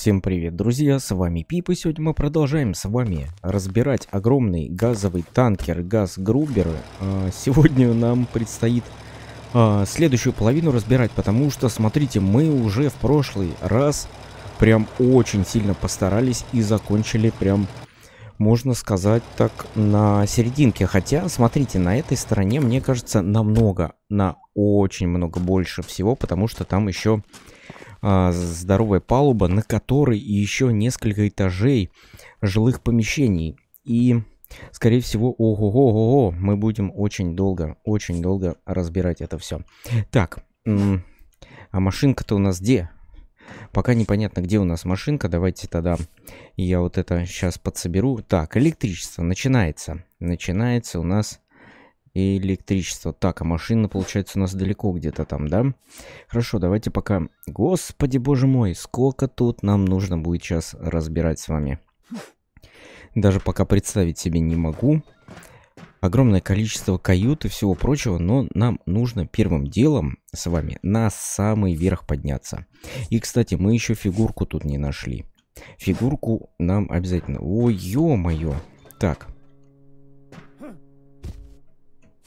Всем привет, друзья, с вами Пип, и сегодня мы продолжаем с вами разбирать огромный газовый танкер газ Грубер. Сегодня нам предстоит следующую половину разбирать, потому что, смотрите, мы уже в прошлый раз прям очень сильно постарались и закончили прям, можно сказать так, на серединке. Хотя, смотрите, на этой стороне, мне кажется, на очень много больше всего, потому что там еще здоровая палуба, на которой еще несколько этажей жилых помещений. И, скорее всего, ого-го-го-го, мы будем очень долго разбирать это все. Так, а машинка-то у нас где? Пока непонятно, где у нас машинка. Давайте тогда я вот это сейчас подсоберу. Так, электричество начинается. Начинается у нас электричество. Так, а машина, получается, у нас далеко где-то там, да? Хорошо, давайте пока... Господи, боже мой, сколько тут нам нужно будет сейчас разбирать с вами. Даже пока представить себе не могу. Огромное количество кают и всего прочего, но нам нужно первым делом с вами на самый верх подняться. И, кстати, мы еще фигурку тут не нашли. Фигурку нам обязательно... Ой, ё-моё! Так...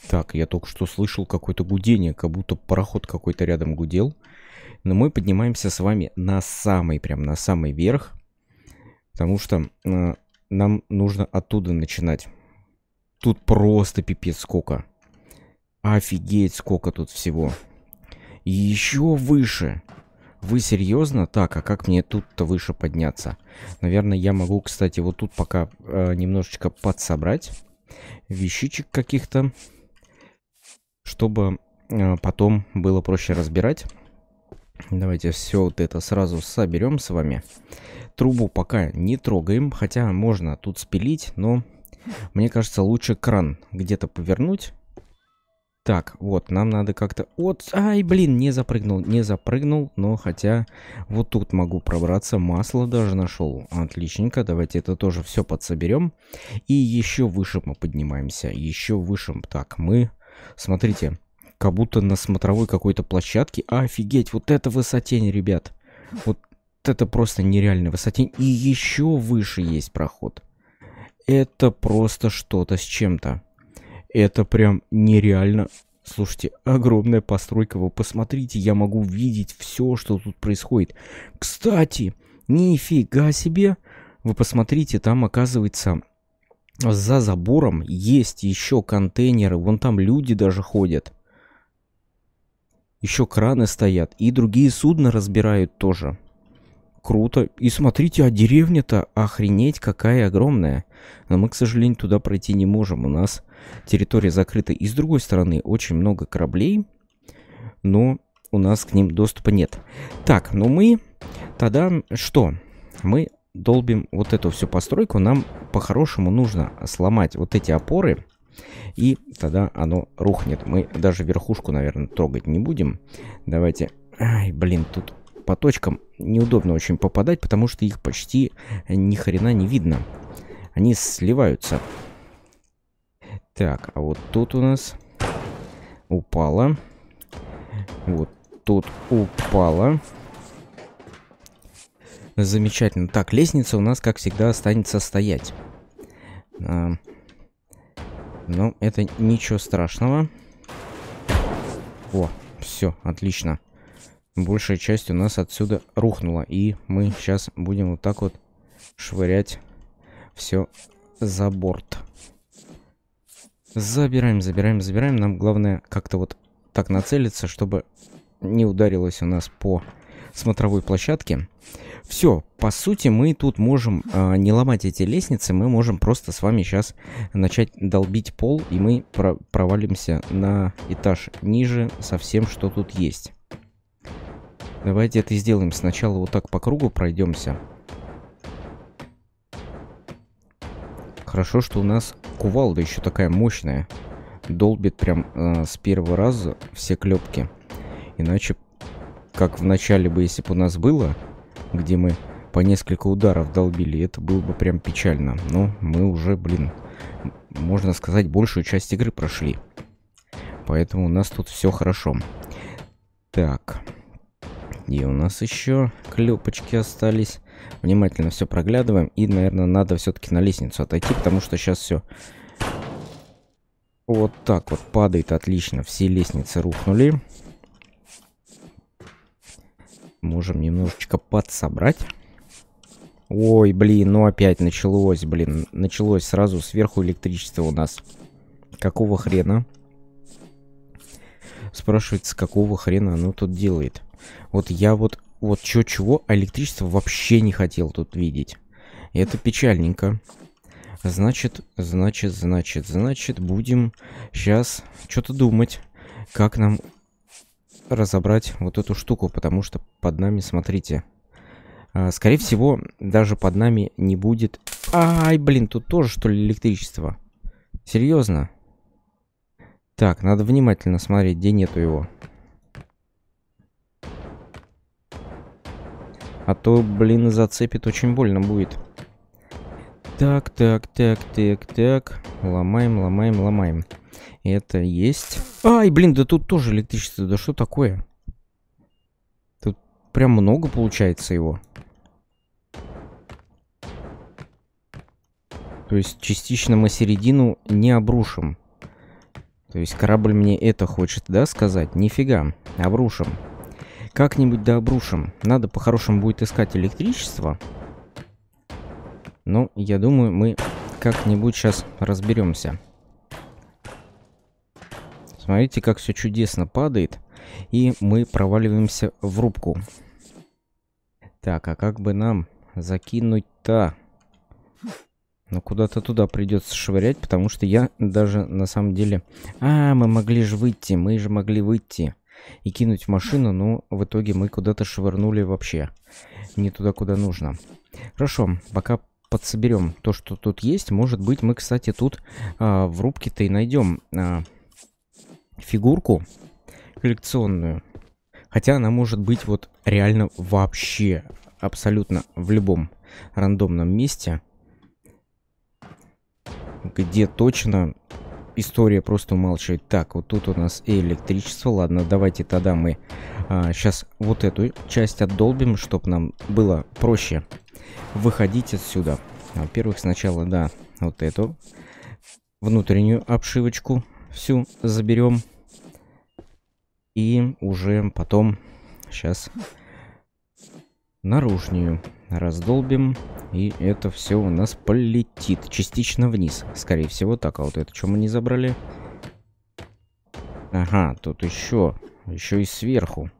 Так, я только что слышал какое-то гудение, как будто пароход какой-то рядом гудел. Но мы поднимаемся с вами на самый, прям на самый верх. Потому что нам нужно оттуда начинать. Тут просто пипец сколько. Офигеть, сколько тут всего. И еще выше. Вы серьезно? Так, а как мне тут-то выше подняться? Наверное, я могу, кстати, вот тут пока немножечко подсобрать вещичек каких-то, чтобы потом было проще разбирать. Давайте все вот это сразу соберем с вами. Трубу пока не трогаем, хотя можно тут спилить, но мне кажется, лучше кран где-то повернуть. Так, вот, нам надо как-то... Вот, ай, блин, не запрыгнул, но хотя вот тут могу пробраться, масло даже нашел. Отличненько, давайте это тоже все подсоберем. И еще выше мы поднимаемся, еще выше. Так, мы... Смотрите, как будто на смотровой какой-то площадке. Офигеть, вот это высотень, ребят. Вот это просто нереальная высотень. И еще выше есть проход. Это просто что-то с чем-то. Это прям нереально. Слушайте, огромная постройка. Вы посмотрите, я могу видеть все, что тут происходит. Кстати, нифига себе. Вы посмотрите, там оказывается... За забором есть еще контейнеры. Вон там люди даже ходят. Еще краны стоят. И другие судна разбирают тоже. Круто. И смотрите, а деревня-то охренеть какая огромная. Но мы, к сожалению, туда пройти не можем. У нас территория закрыта. И с другой стороны очень много кораблей. Но у нас к ним доступа нет. Так, ну мы тогда что? Мы... долбим вот эту всю постройку. Нам по-хорошему нужно сломать вот эти опоры, и тогда оно рухнет. Мы даже верхушку, наверное, трогать не будем. Давайте... Ай, блин, тут по точкам неудобно очень попадать, потому что их почти ни хрена не видно. Они сливаются. Так, а вот тут у нас упало. Вот тут упало. Замечательно. Так, лестница у нас, как всегда, останется стоять. Но это ничего страшного. О, все, отлично. Большая часть у нас отсюда рухнула. И мы сейчас будем вот так вот швырять все за борт. Забираем. Нам главное как-то вот так нацелиться, чтобы не ударилось у нас по... смотровой площадки. Все, по сути, мы тут можем не ломать эти лестницы, мы можем просто с вами сейчас начать долбить пол, и мы провалимся на этаж ниже со всем, что тут есть. Давайте это сделаем. Сначала вот так по кругу пройдемся. Хорошо, что у нас кувалда еще такая мощная. Долбит прям с первого раза все клепки. Иначе... Как в начале бы, если бы у нас было, где мы по несколько ударов долбили, это было бы прям печально. Но мы уже, блин, можно сказать, большую часть игры прошли. Поэтому у нас тут все хорошо. Так. И у нас еще клепочки остались. Внимательно все проглядываем. И, наверное, надо все-таки на лестницу отойти, потому что сейчас все. Вот так вот падает. Отлично. Все лестницы рухнули. Можем немножечко подсобрать. Ой, блин, ну опять началось, блин. Началось сразу сверху электричество у нас. Какого хрена? Спрашивается, какого хрена оно тут делает? Вот я вот чего-чего, а электричество вообще не хотел тут видеть. Это печальненько. Значит, будем сейчас что-то думать, как нам разобрать вот эту штуку, потому что под нами, смотрите, скорее всего, даже под нами не будет... Ай, блин, тут тоже, что ли, электричество? Серьезно? Так, надо внимательно смотреть, где нету его. А то, блин, зацепит, очень больно будет. Так. Ломаем. Это есть. Ай, блин, да тут тоже электричество. Да что такое? Тут прям много получается его. То есть частично мы середину не обрушим. То есть корабль мне это хочет, да, сказать? Нифига, обрушим. Как-нибудь да обрушим. Надо по-хорошему будет искать электричество. Но я думаю, мы как-нибудь сейчас разберемся. Смотрите, как все чудесно падает. И мы проваливаемся в рубку. Так, а как бы нам закинуть-то? Но куда-то туда придется швырять, потому что я даже на самом деле... А, мы могли же выйти, и кинуть в машину, но в итоге мы куда-то швырнули вообще. Не туда, куда нужно. Хорошо, пока подсоберем то, что тут есть. Может быть, мы, кстати, тут в рубке-то и найдем фигурку коллекционную. Хотя она может быть вот реально вообще абсолютно в любом рандомном месте, где точно история просто умалчивает. Так, вот тут у нас и электричество. Ладно, давайте тогда мы сейчас вот эту часть отдолбим, чтобы нам было проще выходить отсюда. Во-первых, сначала, да, вот эту внутреннюю обшивочку всю заберем. И уже потом сейчас наружную раздолбим, и это все у нас полетит частично вниз, скорее всего. Так, а вот это что мы не забрали? Ага, тут еще и сверху.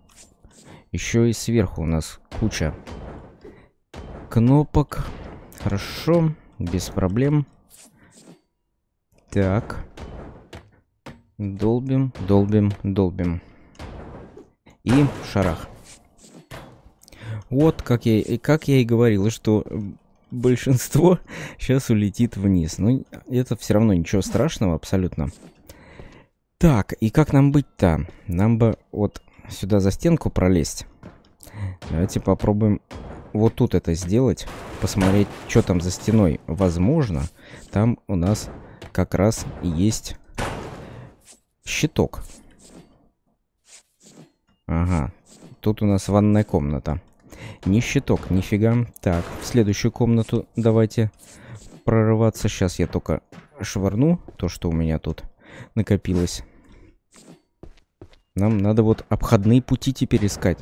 Еще и сверху у нас куча кнопок. Хорошо, без проблем. Так. Долбим. И шарах. Вот, как я и говорил, что большинство сейчас улетит вниз. Но это все равно ничего страшного абсолютно. Так, и как нам быть-то? Нам бы вот сюда за стенку пролезть. Давайте попробуем вот тут это сделать. Посмотреть, что там за стеной. Возможно, там у нас как раз есть щиток. Ага, тут у нас ванная комната. Не щиток, нифига. Так, в следующую комнату давайте прорываться. Сейчас я только швырну то, что у меня тут накопилось. Нам надо вот обходные пути теперь искать.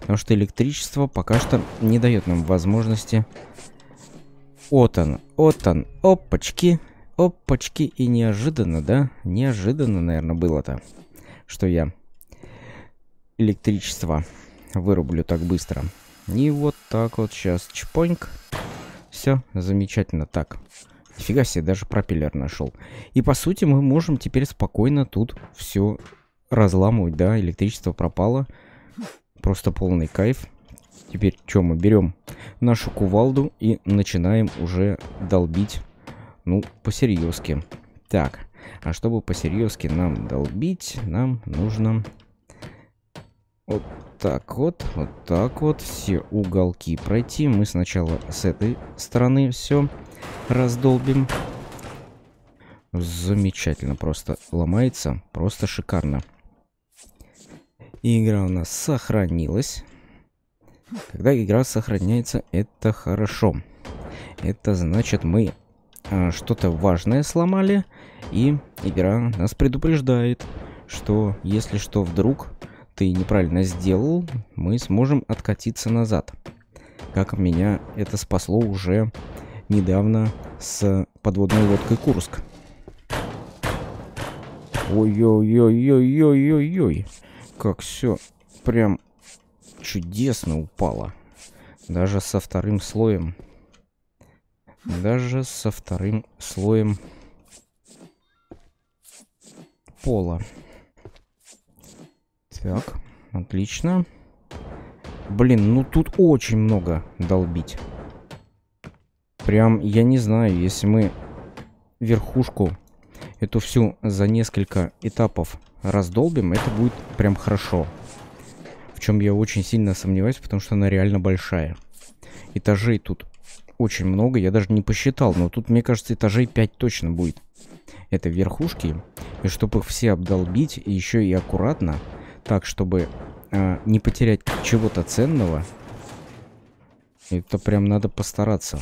Потому что электричество пока что не дает нам возможности. Вот он. Опачки. И неожиданно, да? Неожиданно, наверное, было-то, что я электричество вырублю так быстро. И вот так вот сейчас. Чпоньк. Все, замечательно. Так. Нифига себе, даже пропеллер нашел. И по сути мы можем теперь спокойно тут все разламывать. Да, электричество пропало. Просто полный кайф. Теперь что мы берем? Нашу кувалду и начинаем уже долбить. Ну, по-серьезки. Так. А чтобы по-серьезки нам долбить, нам нужно... Оп. Так вот, все уголки пройти. Мы сначала с этой стороны все раздолбим. Замечательно, просто ломается, просто шикарно. И игра у нас сохранилась. Когда игра сохраняется, это хорошо. Это значит, мы что-то важное сломали, и игра нас предупреждает, что если что вдруг ты неправильно сделал, мы сможем откатиться назад. Как меня это спасло уже недавно с подводной лодкой Курск. Ой-ой-ой-ой-ой-ой-ой. Как все прям чудесно упало. Даже со вторым слоем. Даже со вторым слоем пола. Так, отлично. Блин, ну тут очень много долбить. Прям, я не знаю, если мы верхушку эту всю за несколько этапов раздолбим, это будет прям хорошо. В чем я очень сильно сомневаюсь, потому что она реально большая. Этажей тут очень много, я даже не посчитал, но тут, мне кажется, этажей 5 точно будет. Это верхушки, и чтобы их все обдолбить, и еще и аккуратно, так, чтобы не потерять чего-то ценного, это прям надо постараться.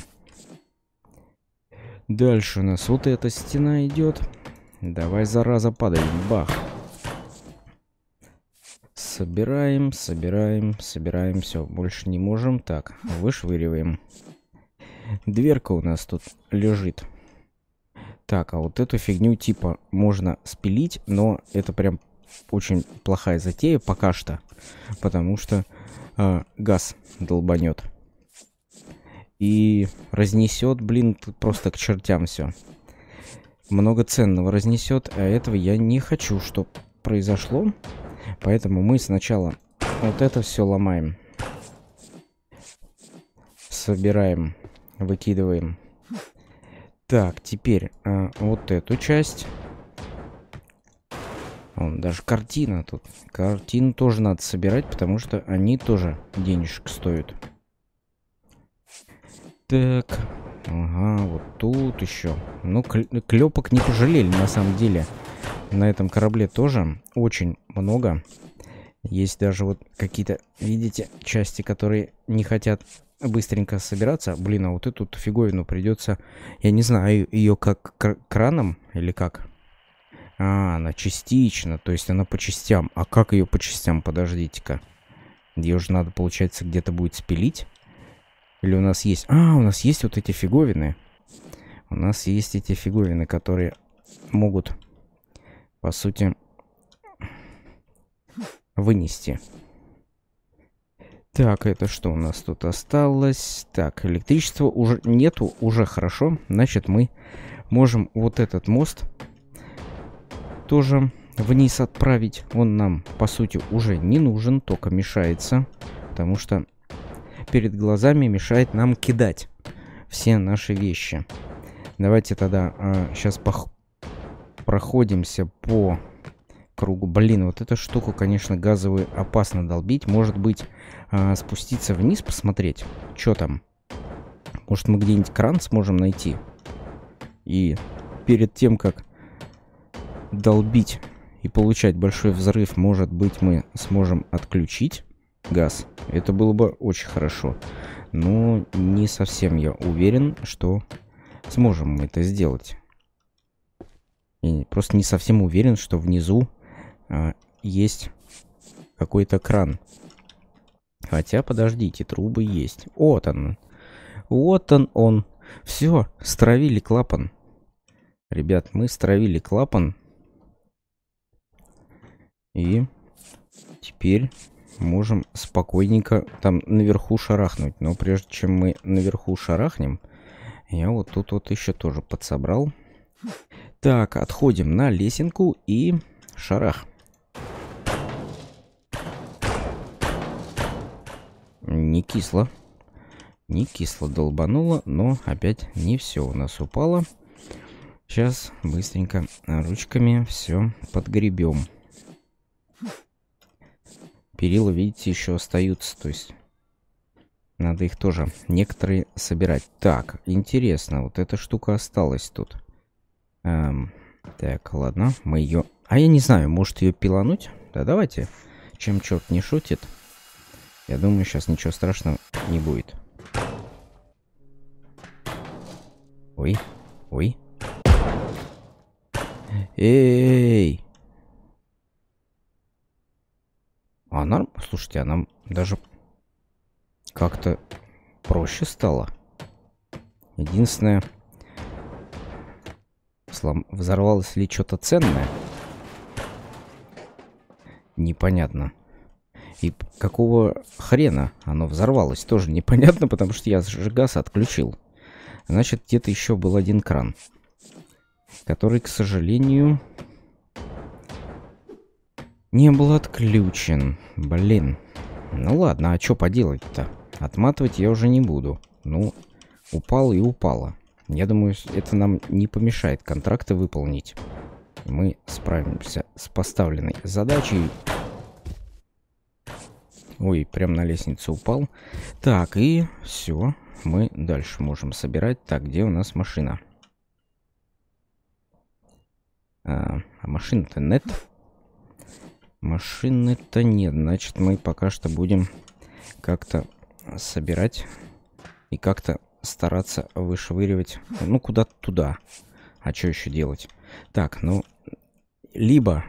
Дальше у нас вот эта стена идет. Давай, зараза, падай. Бах. Собираем, собираем, собираем. Все, больше не можем. Так, вышвыриваем. Дверка у нас тут лежит. Так, а вот эту фигню типа можно спилить, но это прям очень плохая затея пока что, потому что газ долбанет. И разнесет, блин, просто к чертям все. Много ценного разнесет, а этого я не хочу, чтобы произошло. Поэтому мы сначала вот это все ломаем. Собираем, выкидываем. Так, теперь вот эту часть. Вон, даже картина тут. Картину тоже надо собирать, потому что они тоже денежек стоят. Так, ага, вот тут еще. Ну, клепок не пожалели, на самом деле. На этом корабле тоже очень много. Есть даже вот какие-то, видите, части, которые не хотят быстренько собираться. Блин, а вот эту фиговину придется, я не знаю, ее как краном или как? А, она частично, то есть она по частям. А как ее по частям? Подождите-ка. Ее же надо, получается, где-то будет спилить. Или у нас есть... А, у нас есть вот эти фиговины. У нас есть эти фиговины, которые могут, по сути, вынести. Так, это что у нас тут осталось? Так, электричества уже нету, уже хорошо. Значит, мы можем вот этот мост тоже вниз отправить. Он нам, по сути, уже не нужен, только мешается. Потому что... перед глазами мешает нам кидать все наши вещи. Давайте тогда сейчас проходимся по кругу. Блин, вот эту штуку, конечно, газовую опасно долбить. Может быть, спуститься вниз, посмотреть, что там. Может, мы где-нибудь кран сможем найти. И перед тем, как долбить и получать большой взрыв, может быть, мы сможем отключить газ. Это было бы очень хорошо. Но не совсем я уверен, что сможем мы это сделать. И просто не совсем уверен, что внизу есть какой-то кран. Хотя, подождите, трубы есть. Вот он. Вот он он. Все, стравили клапан. Ребят, мы стравили клапан. И теперь... можем спокойненько там наверху шарахнуть. Но прежде чем мы наверху шарахнем, я вот тут вот еще тоже подсобрал. Так, отходим на лесенку и шарах. Не кисло. Не кисло долбануло, но опять не все у нас упало. Сейчас быстренько ручками все подгребем. Перила, видите, еще остаются, то есть надо их тоже некоторые собирать. Так, интересно, вот эта штука осталась тут. Так, ладно, мы ее... А я не знаю, может ее пилануть? Да давайте, чем черт не шутит. Я думаю, сейчас ничего страшного не будет. Ой, ой. Эй! А нам, слушайте, а нам даже как-то проще стало. Единственное, взорвалось ли что-то ценное? Непонятно. И какого хрена оно взорвалось, тоже непонятно, потому что я газ отключил. Значит, где-то еще был один кран, который, к сожалению, не был отключен. Блин. Ну ладно, а что поделать-то? Отматывать я уже не буду. Ну, упал и упало. Я думаю, это нам не помешает контракты выполнить. Мы справимся с поставленной задачей. Ой, прям на лестницу упал. Так, и все. Мы дальше можем собирать. Так, где у нас машина? А машины-то нет. Машины-то нет. Значит, мы пока что будем как-то собирать и как-то стараться вышвыривать. Ну, куда-то туда. А что еще делать? Так, ну, либо,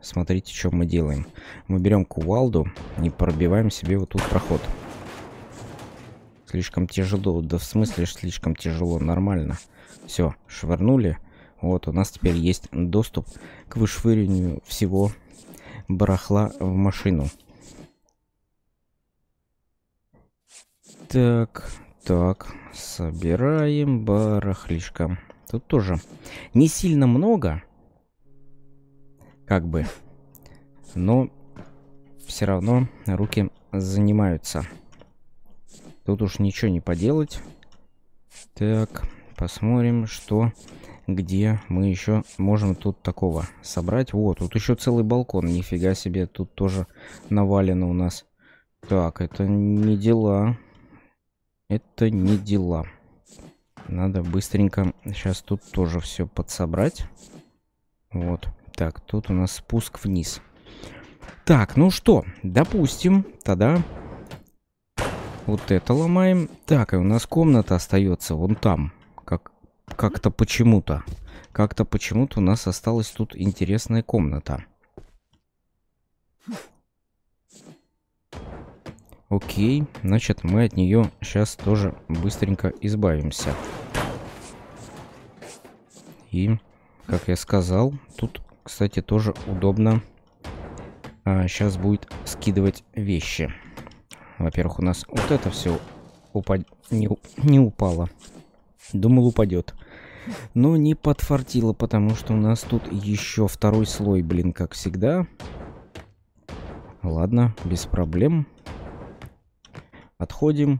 смотрите, что мы делаем. Мы берем кувалду и пробиваем себе вот тут проход. Слишком тяжело, да в смысле слишком тяжело, нормально. Все, швырнули. Вот, у нас теперь есть доступ к вышвыриванию всего барахла в машину. Так, так, собираем барахлишко. Тут тоже не сильно много, как бы, но все равно руки занимаются. Тут уж ничего не поделать. Так, посмотрим, что, где мы еще можем тут такого собрать. Вот, тут еще целый балкон, нифига себе, тут тоже навалено у нас. Так, это не дела. Это не дела. Надо быстренько сейчас тут тоже все подсобрать. Вот. Так, тут у нас спуск вниз. Так, ну что, допустим, тогда вот это ломаем. Так, и у нас комната остается вон там. Как-то почему-то. Как-то почему-то у нас осталась тут интересная комната. Окей, значит, мы от нее сейчас тоже быстренько избавимся. И, как я сказал, тут, кстати, тоже удобно сейчас будет скидывать вещи. Во-первых, у нас вот это все не упало. Думал, упадет. Но не подфартило, потому что у нас тут еще второй слой, блин, как всегда. Ладно, без проблем. Отходим,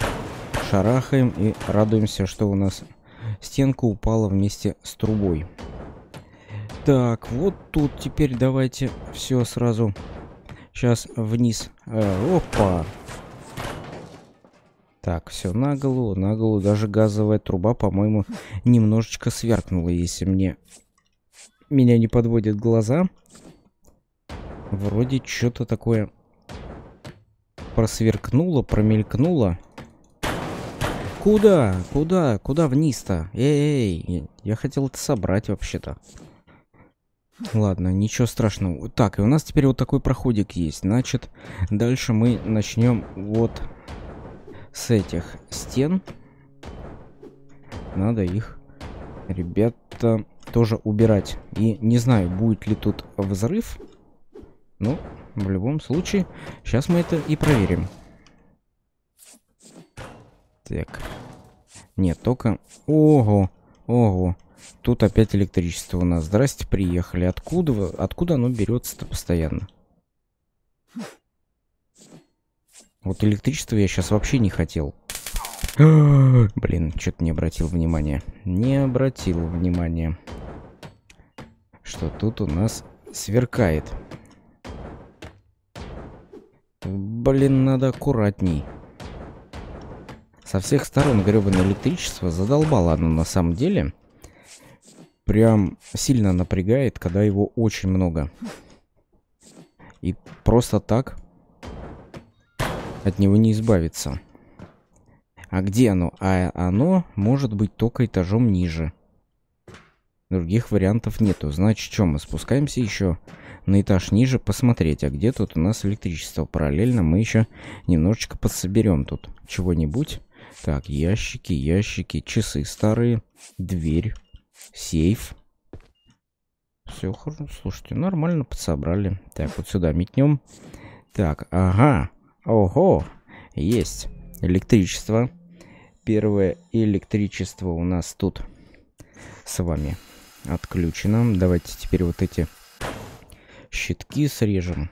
шарахаем и радуемся, что у нас стенка упала вместе с трубой. Так, вот тут теперь давайте все сразу. Сейчас вниз. Опа! Так, все на голову, на голову. Даже газовая труба, по-моему, немножечко сверкнула, если меня не подводят глаза. Вроде что-то такое просверкнуло, промелькнуло. Куда? Куда? Куда вниз-то? Эй, я хотел это собрать вообще-то. Ладно, ничего страшного. Так, и у нас теперь вот такой проходик есть. Значит, дальше мы начнем вот с этих стен. Надо их, ребята, тоже убирать. И не знаю, будет ли тут взрыв. Ну, в любом случае, сейчас мы это и проверим. Так. Нет, только... Ого, ого. Тут опять электричество у нас. Здрасте, приехали. Откуда оно берется-то постоянно? Вот электричество я сейчас вообще не хотел. Блин, что-то не обратил внимания. Не обратил внимания, что тут у нас сверкает. Блин, надо аккуратней. Со всех сторон гребаное электричество, задолбало оно на самом деле. Прям сильно напрягает, когда его очень много. И просто так от него не избавиться. А где оно? А оно может быть только этажом ниже. Других вариантов нету. Значит, что мы спускаемся еще на этаж ниже посмотреть, а где тут у нас электричество. Параллельно мы еще немножечко подсоберем тут чего-нибудь. Так, ящики, ящики, часы старые, дверь, сейф. Все, слушайте, нормально подсобрали. Так, вот сюда метнем. Так, ага, ого, есть электричество. Первое электричество у нас тут с вами отключено. Давайте теперь вот эти щитки срежем.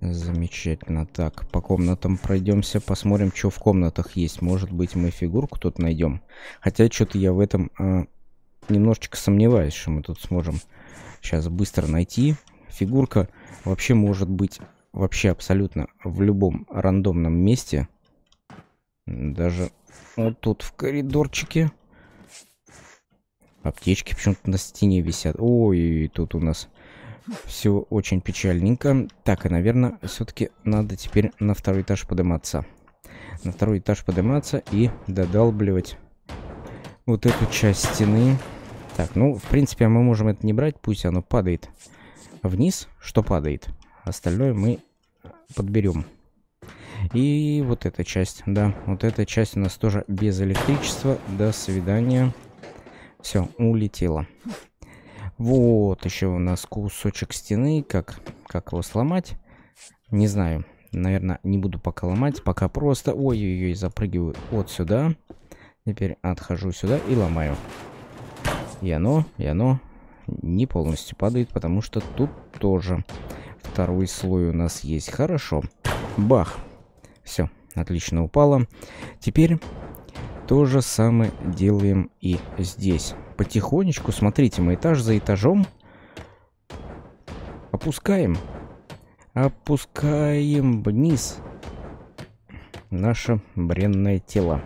Замечательно. Так, по комнатам пройдемся, посмотрим, что в комнатах есть. Может быть, мы фигурку тут найдем. Хотя что-то я в этом немножечко сомневаюсь, что мы тут сможем сейчас быстро найти. Фигурка вообще может быть вообще абсолютно в любом рандомном месте. Даже вот тут в коридорчике. Аптечки почему-то на стене висят. Ой, тут у нас... Все очень печальненько. Так, и, наверное, все-таки надо теперь на второй этаж подниматься. На второй этаж подниматься и додалбливать вот эту часть стены. Так, ну, в принципе, мы можем это не брать. Пусть оно падает вниз, что падает. Остальное мы подберем. И вот эта часть, да, вот эта часть у нас тоже без электричества. До свидания. Все, улетело. Вот еще у нас кусочек стены. Как его сломать? Не знаю. Наверное, не буду пока ломать. Пока просто... Ой-ой-ой, запрыгиваю вот сюда. Теперь отхожу сюда и ломаю. И оно не полностью падает, потому что тут тоже второй слой у нас есть. Хорошо. Бах. Все, отлично упало. Теперь то же самое делаем и здесь. Потихонечку, смотрите, мы этаж за этажом опускаем вниз наше бренное тело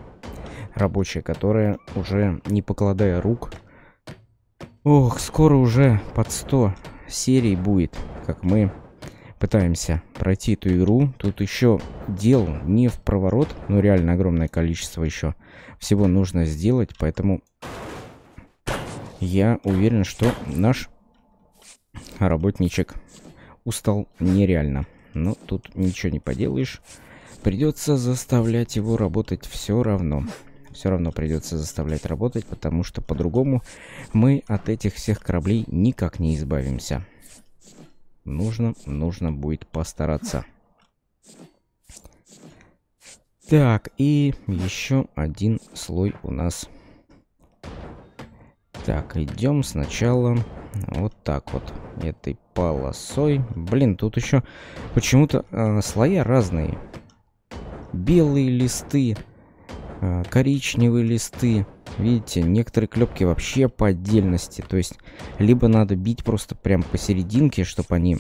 рабочее, которое уже не покладая рук, ох, скоро уже под 100 серий будет, как мы пытаемся пройти эту игру. Тут еще дел не в проворот, но реально огромное количество еще всего нужно сделать, поэтому... Я уверен, что наш работничек устал нереально. Но тут ничего не поделаешь. Придется заставлять его работать все равно. Все равно придется заставлять работать, потому что по-другому мы от этих всех кораблей никак не избавимся. Нужно будет постараться. Так, и еще один слой у нас. Так, идем сначала вот так вот, этой полосой. Блин, тут еще почему-то слоя разные. Белые листы, коричневые листы. Видите, некоторые клепки вообще по отдельности. То есть, либо надо бить просто прям посерединке, чтобы они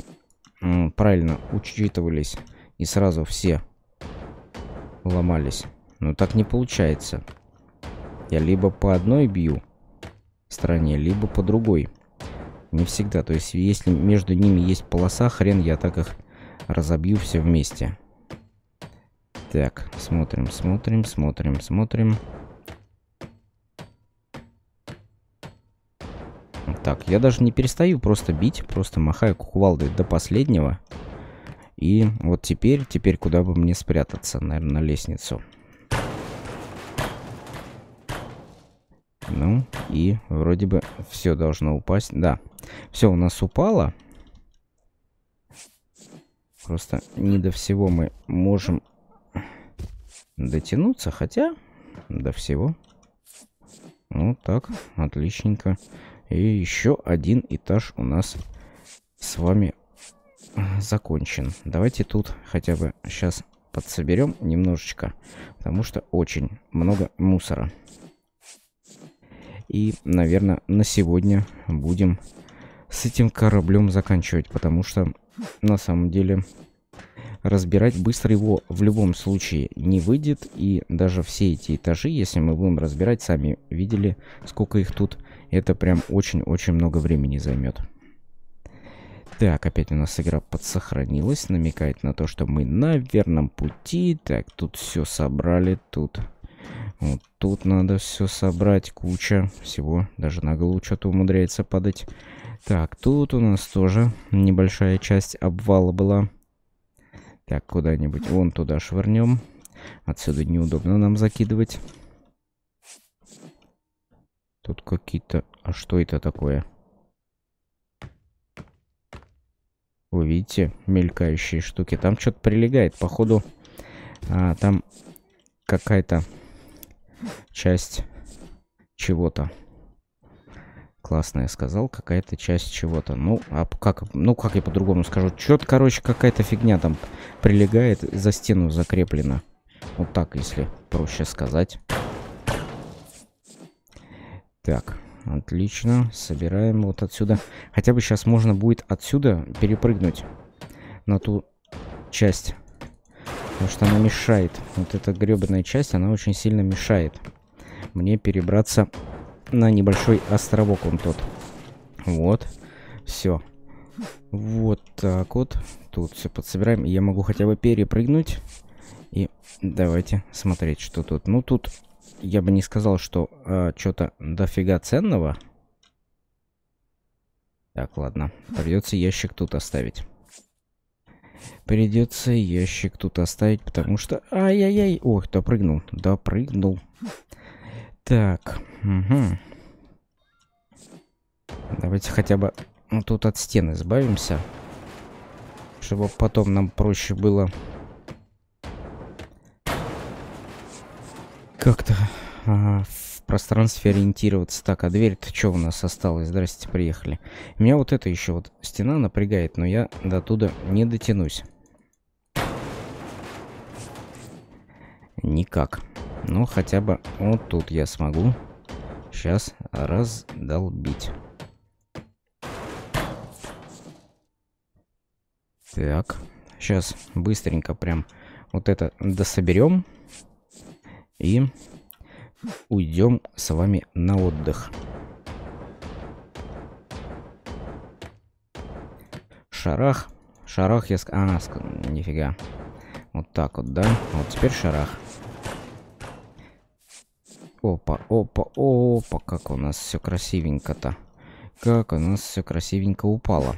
правильно учитывались и сразу все ломались. Но так не получается. Я либо по одной бью стороне, либо по другой. Не всегда. То есть, если между ними есть полоса, хрен я так их разобью все вместе. Так, смотрим. Так, я даже не перестаю просто бить, просто махаю кувалдой до последнего. И вот теперь куда бы мне спрятаться? Наверное, на лестницу. Ну, и вроде бы все должно упасть. Да, все у нас упало. Просто не до всего мы можем дотянуться, хотя до всего. Вот так, отличненько. И еще один этаж у нас с вами закончен. Давайте тут хотя бы сейчас подсоберем немножечко, потому что очень много мусора. И, наверное, на сегодня будем с этим кораблем заканчивать, потому что, на самом деле, разбирать быстро его в любом случае не выйдет. И даже все эти этажи, если мы будем разбирать, сами видели, сколько их тут, это прям очень-очень много времени займет. Так, опять у нас игра подсохранилась, намекает на то, что мы на верном пути. Так, тут все собрали, тут... Вот тут надо все собрать, куча всего. Даже на голову что-то умудряется падать. Так, тут у нас тоже небольшая часть обвала была. Так, куда-нибудь вон туда швырнем. Отсюда неудобно нам закидывать. Тут какие-то... А что это такое? Вы видите мелькающие штуки? Там что-то прилегает, походу. Там какая-то... часть чего-то. Классно я сказал. Какая-то часть чего-то. Ну, а как? Ну, как я по-другому скажу? Чё-то, короче, какая-то фигня там прилегает, за стену закреплена. Вот так, если проще сказать. Так, отлично. Собираем вот отсюда. Хотя бы сейчас можно будет отсюда перепрыгнуть на ту часть. Потому что она мешает. Вот эта гребаная часть, она очень сильно мешает мне перебраться на небольшой островок он тот. Вот. Все. Вот так вот. Тут все подсобираем. Я могу хотя бы перепрыгнуть. И давайте смотреть, что тут. Ну, тут я бы не сказал, что что-то дофига ценного. Так, ладно. Придется ящик тут оставить. Придется ящик тут оставить, потому что... Ай-яй-яй! Ох, допрыгнул. Допрыгнул. Так. Угу. Давайте хотя бы тут от стены избавимся. Чтобы потом нам проще было... как-то в пространстве ориентироваться. Так, а дверь-то что у нас осталась? Здрасте, приехали. Меня вот эта еще вот стена напрягает, но я до туда не дотянусь. Никак. Но хотя бы вот тут я смогу сейчас раздолбить. Так, сейчас быстренько прям вот это дособерем. И уйдем с вами на отдых. Шарах. Шарах я... А, нифига. Вот так вот, да? Вот теперь шарах. Опа, опа, опа. Как у нас все красивенько-то. Как у нас все красивенько упало.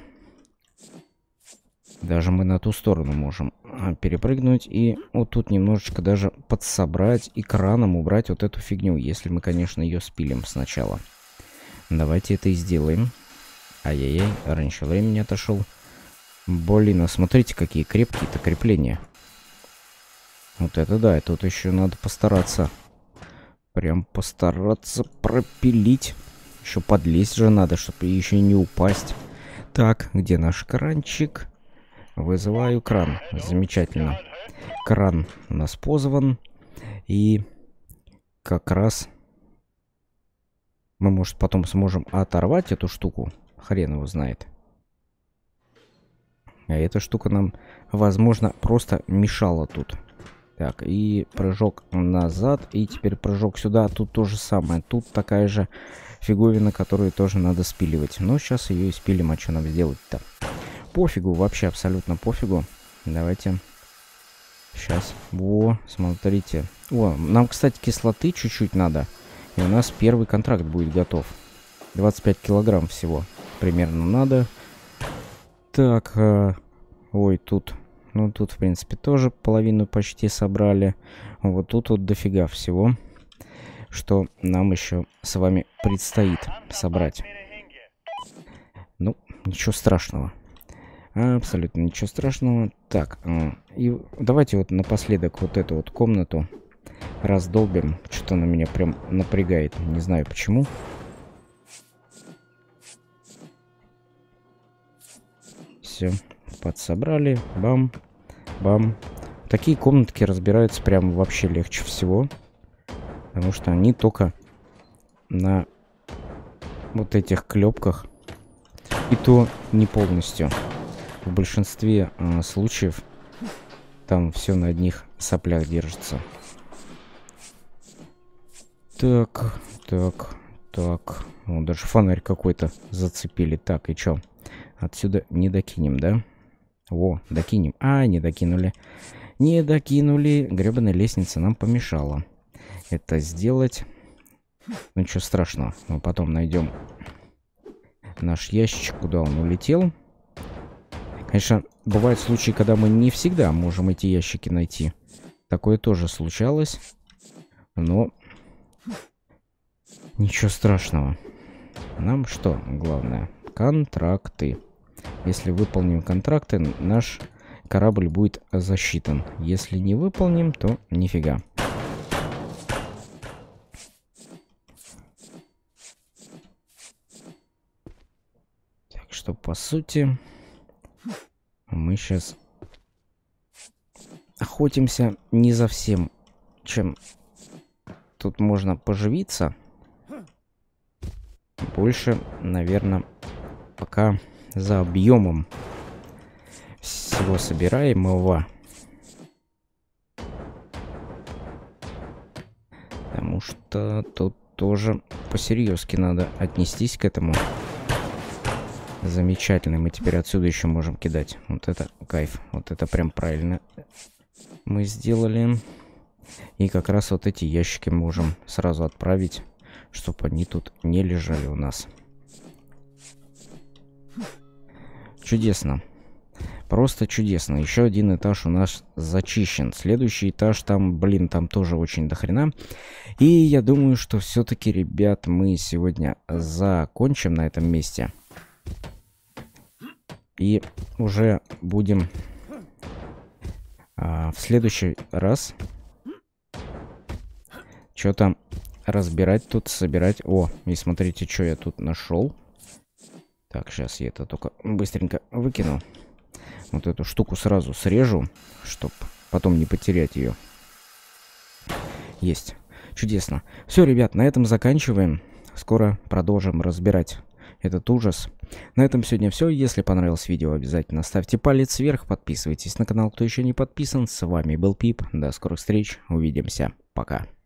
Даже мы на ту сторону можем перепрыгнуть и вот тут немножечко даже подсобрать и краном убрать вот эту фигню, если мы, конечно, ее спилим сначала. Давайте это и сделаем. Ай-яй-яй, раньше времени отошел. Блин, а смотрите, какие крепкие-то крепления. Вот это да, и тут еще надо постараться. Прям постараться пропилить. Еще подлезть же надо, чтобы еще не упасть. Так, где наш кранчик? Вызываю кран. Замечательно. Кран у нас позван. И как раз мы, может, потом сможем оторвать эту штуку. Хрен его знает. А эта штука нам, возможно, просто мешала тут. Так, и прыжок назад. И теперь прыжок сюда. Тут то же самое. Тут такая же фиговина, которую тоже надо спиливать. Но сейчас ее и спилим. А что нам сделать-то? Пофигу, вообще абсолютно пофигу. Давайте сейчас. Во, смотрите. О, нам, кстати, кислоты чуть-чуть надо. И у нас первый контракт будет готов. 25 килограмм всего примерно надо. Так, ой, тут. Ну, тут, в принципе, тоже половину почти собрали. Вот тут вот дофига всего, что нам еще с вами предстоит собрать. Ну, ничего страшного. Абсолютно ничего страшного. Так, и давайте вот напоследок вот эту вот комнату раздолбим. Что-то она меня прям напрягает. Не знаю почему. Все, подсобрали. Бам, бам. Такие комнатки разбираются прям вообще легче всего. Потому что они только на вот этих клепках. И то не полностью. В большинстве случаев там все на одних соплях держится. Так, так, так. О, даже фонарь какой-то зацепили. Так, и чё? Отсюда не докинем, да? О, докинем. А, не докинули. Не докинули. Гребаная лестница нам помешала это сделать. Ну, ничего страшного. Мы потом найдем наш ящик, куда он улетел. Конечно, бывают случаи, когда мы не всегда можем эти ящики найти. Такое тоже случалось. Но ничего страшного. Нам что главное? Контракты. Если выполним контракты, наш корабль будет засчитан. Если не выполним, то нифига. Так что, по сути, мы сейчас охотимся не за всем, чем тут можно поживиться. Больше, наверное, пока за объемом всего собираемого. Потому что тут тоже по-серьезки надо отнестись к этому. Замечательно. Мы теперь отсюда еще можем кидать. Вот это кайф. Вот это прям правильно мы сделали. И как раз вот эти ящики можем сразу отправить, чтобы они тут не лежали у нас. Чудесно. Просто чудесно. Еще один этаж у нас зачищен. Следующий этаж там, блин, там тоже очень дохрена. И я думаю, что все-таки, ребят, мы сегодня закончим на этом месте. И уже будем в следующий раз что-то разбирать тут, собирать. О, и смотрите, что я тут нашел. Так, сейчас я это только быстренько выкину. Вот эту штуку сразу срежу, чтобы потом не потерять ее. Есть. Чудесно. Все, ребят, на этом заканчиваем. Скоро продолжим разбирать этот ужас. На этом сегодня все. Если понравилось видео, обязательно ставьте палец вверх, подписывайтесь на канал, кто еще не подписан. С вами был Пип. До скорых встреч. Увидимся. Пока.